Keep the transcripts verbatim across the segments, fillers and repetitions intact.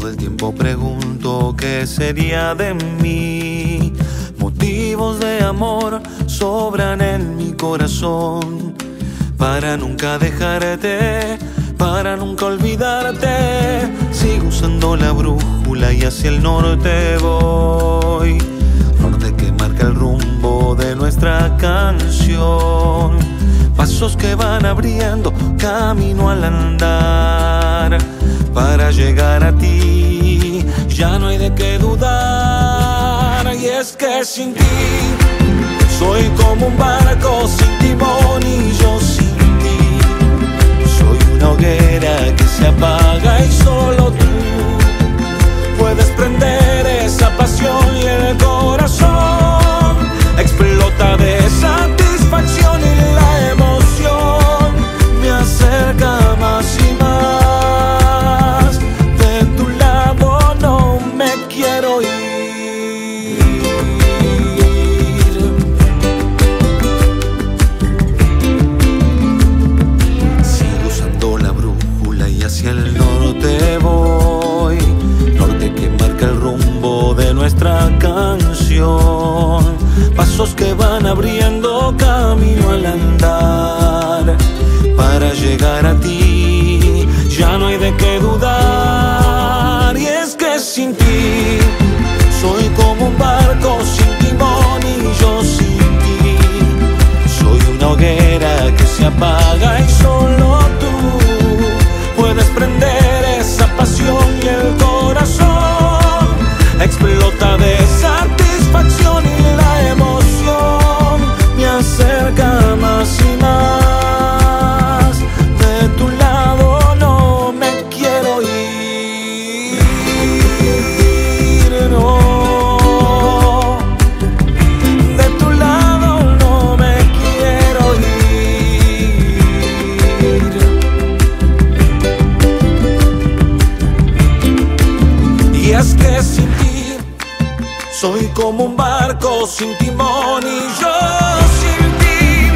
todo el tiempo pregunto qué sería de mí. Motivos de amor sobran en mi corazón, para nunca dejarte, para nunca olvidarte. Sigo usando la brújula y hacia el norte voy, norte que marca el rumbo de nuestra canción. Pasos que van abriendo camino al andar, para llegar a ti ya no hay de qué dudar. Y es que sin ti soy como un barco sin timón, y yo sin ti soy una hoguera que se apaga, y solo tú puedes prender esa pasión, y el corazón explota de satisfacción y la emoción me acerca más y más. De tu lado no me quiero ir. Sigo usando la brújula y hacia el norte voy, norte que marca el rumbo de nuestra canción. Pasos que van abriendo camino al andar, para llegar a ti ya no hay de qué dudar. Y es que sin ti soy como un barco sin timón, y yo sin ti soy una hoguera que se apaga, y solo tú puedes prender esa pasión, y el corazón explota de satisfacción y la emoción me acerca más y más. Soy como un barco sin timón, y yo sin ti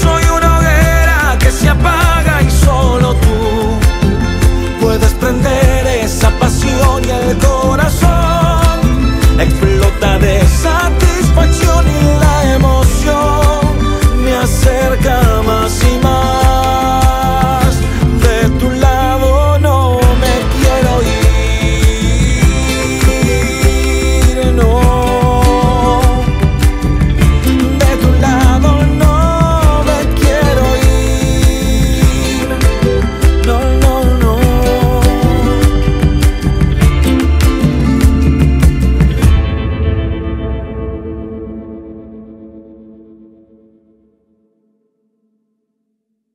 soy una hoguera que se apaga, y solo tú puedes prender esa pasión.